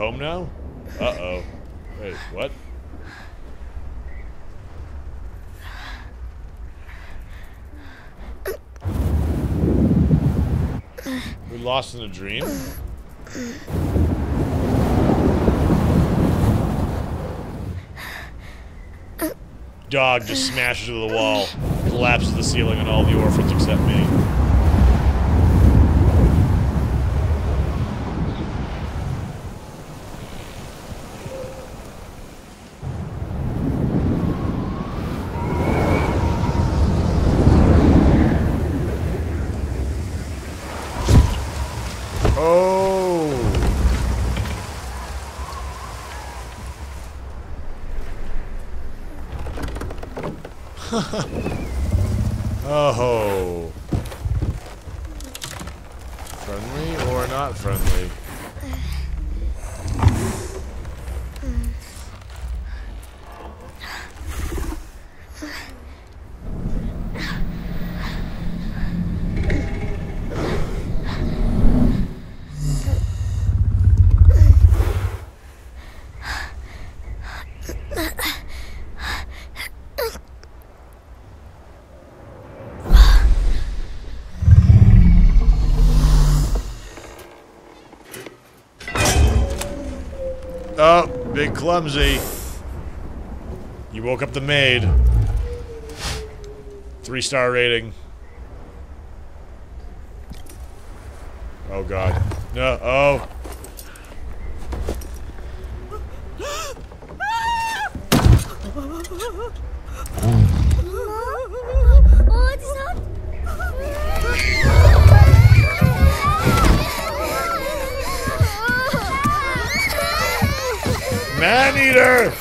home now? Uh-oh. Wait, what? We're lost in a dream? Dog just smashes into the wall, collapses the ceiling on all the orphans except me. Oh. Friendly or not friendly? Oh, big clumsy. You woke up the maid. 3-star rating. Oh god. No, oh. Man-eater!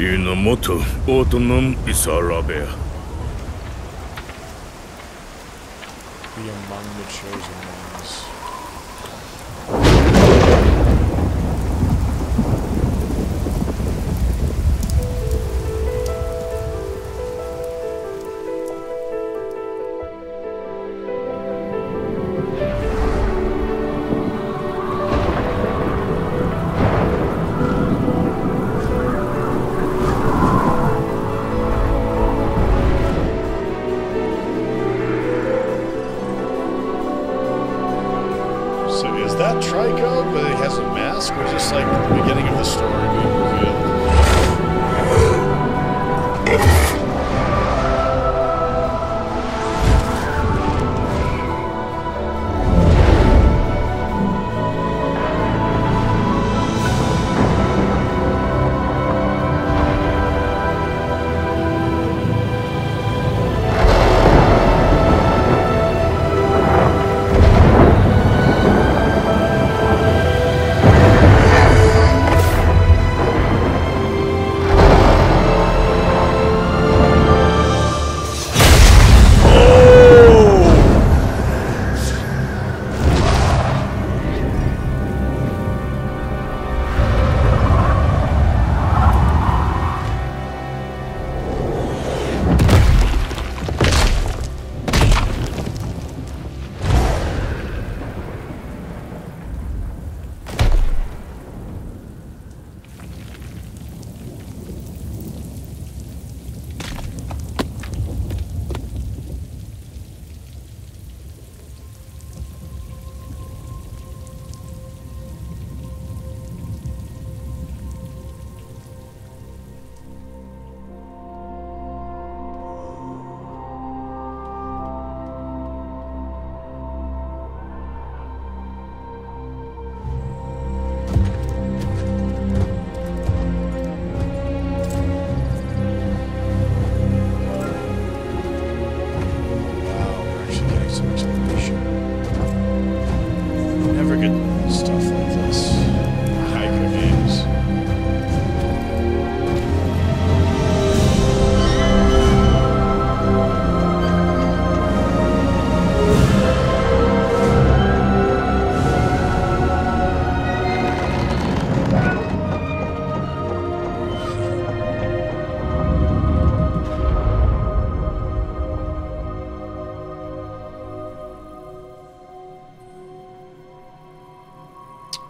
Inamoto Autonom Isarabe. Be among the chosen ones. That Trico, but he has a mask, or is this like the beginning of the story being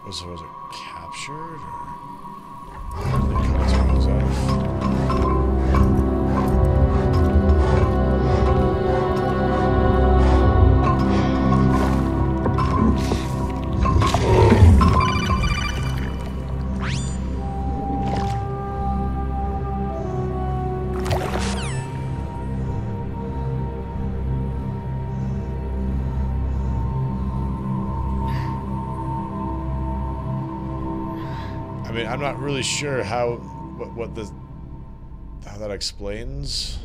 Was it captured or cut its wings off? I'm not really sure how how that explains.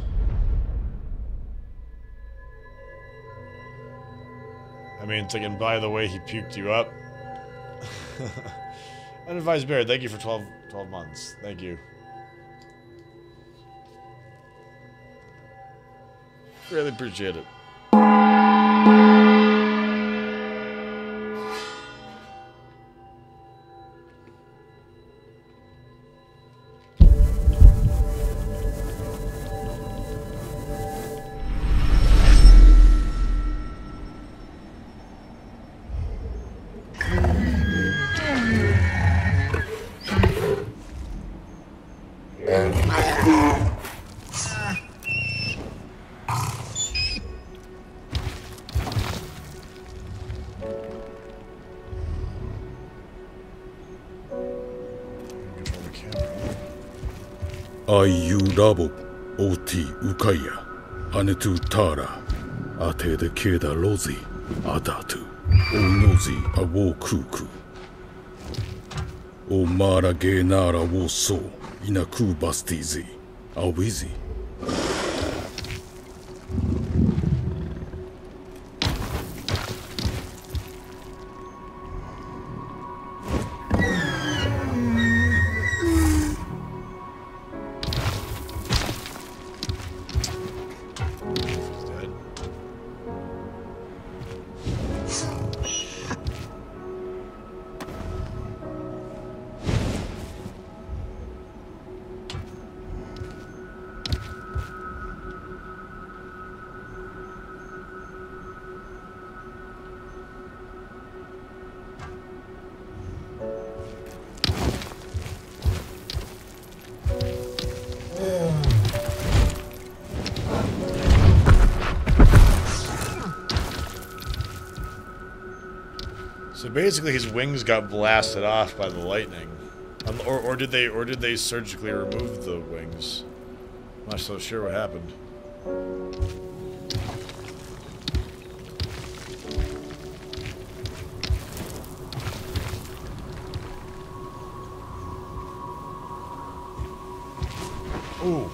I mean, thinking by the way he puked you up. Unadvised Bear, thank you for 12 months. Thank you. Really appreciate it. Ayurabo Oti Ukaya Hanetu Tara Ate de Keda Lozi Adatu Onozi Awo Kuku O Mara Genara Woso Inaku Bastizi Awizi Basically, his wings got blasted off by the lightning, or did they surgically remove the wings? I'm not so sure what happened. Ooh.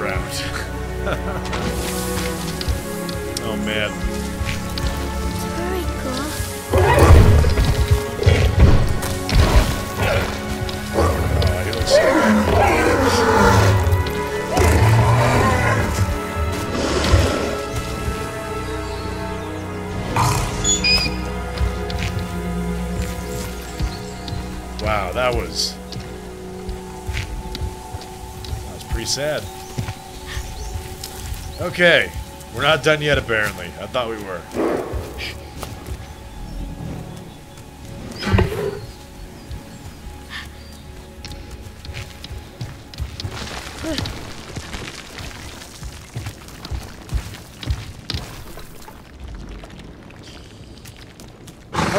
trapped. Oh man. Wow, that was pretty sad. Okay, we're not done yet apparently. I thought we were.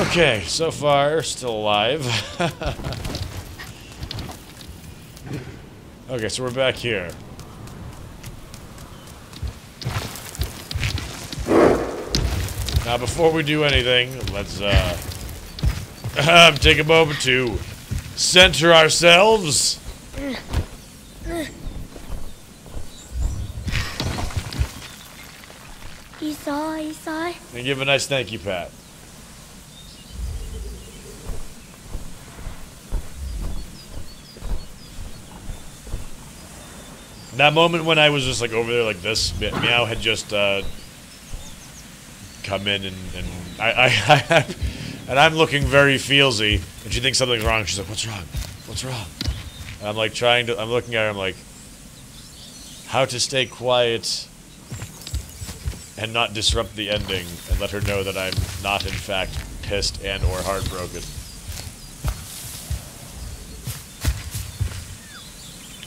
Okay, so far, still alive. Okay, so we're back here. Now, before we do anything, let's, take a moment to center ourselves. Isai. And give a nice thank you, Pat. That moment when I was just like over there like this, Meow had just come in and I and I'm looking very feelsy and she thinks something's wrong. She's like, "What's wrong? What's wrong?" And I'm like I'm looking at her. I'm like, how to stay quiet and not disrupt the ending and let her know that I'm not in fact pissed and or heartbroken.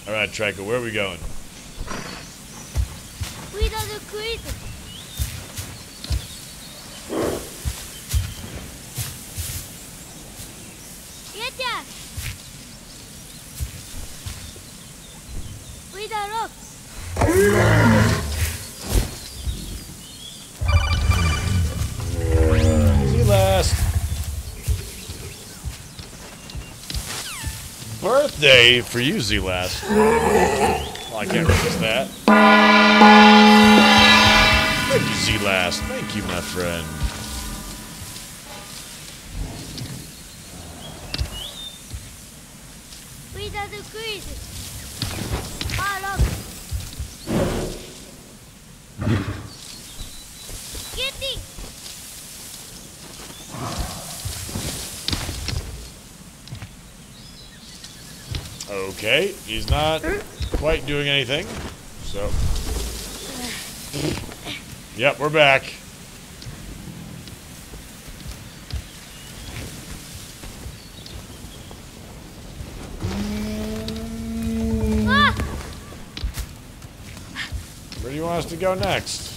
All right, Trico, where are we going? We done the quiz. Get that. We done rock. Easy last. Birthday for you, Z-Last. Well, I can't resist that. Thank you, Z-Last. Thank you, my friend. We done the quiz. Okay, he's not quite doing anything, so... Yep, we're back. Where do you want us to go next?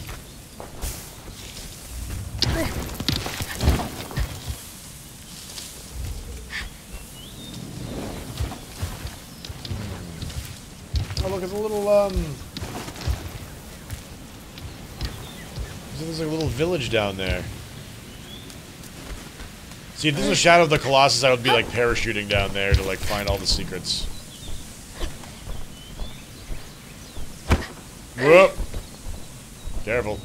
Look at the little, there's like a little village down there. See, if this was Shadow of the Colossus, I would be like parachuting down there to like find all the secrets. Whoop! Careful.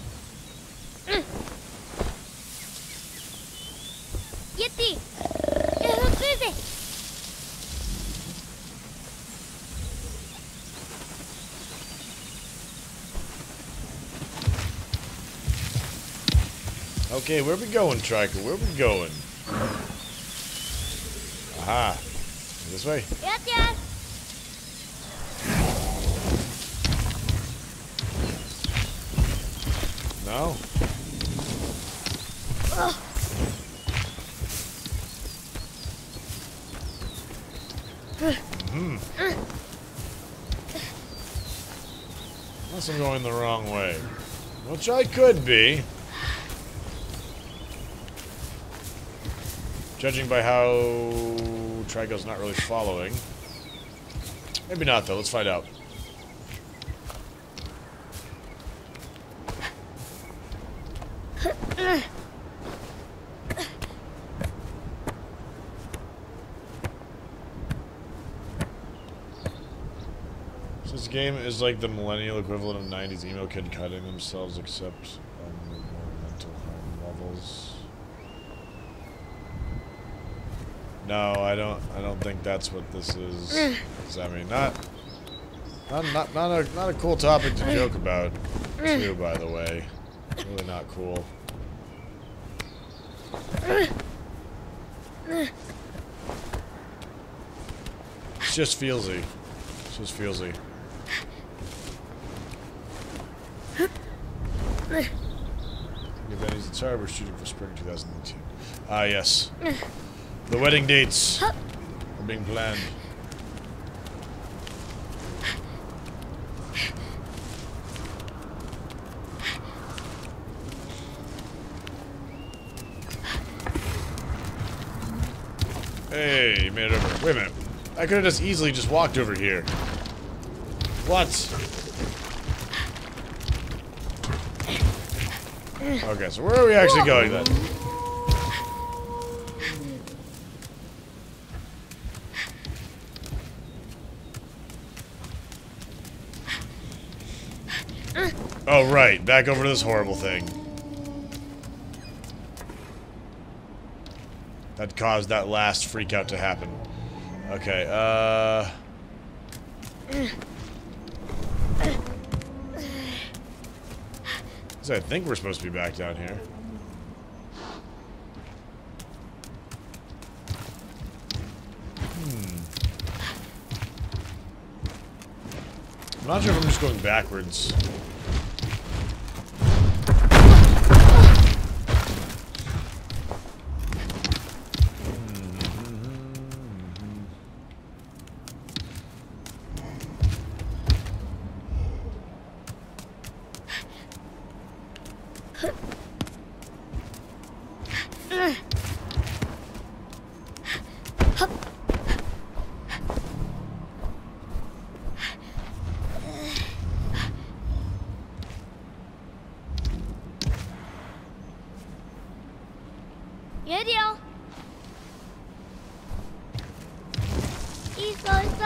Okay, where we going, Trico? Where we going? Aha. This way? Yes. No? Unless I'm going the wrong way. Which I could be. Judging by how Trico's not really following. Maybe not, though. Let's find out. So it's game is like the millennial equivalent of 90s emo kid cutting themselves, except on the more mental harm levels. No, I don't think that's what this is. I mean, not a cool topic to joke about, too, by the way. Really not cool. It's just feelsy. It's just feelsy. Evannie's guitar, we're shooting for spring 2018. Ah, yes. The wedding dates are being planned. Hey, you made it over. Wait a minute. I could have just easily just walked over here. What? Okay, so where are we actually going then? Oh, right. Back over to this horrible thing. That caused that last freak out to happen. Okay, so I think we're supposed to be back down here. I'm not sure if I'm just going backwards.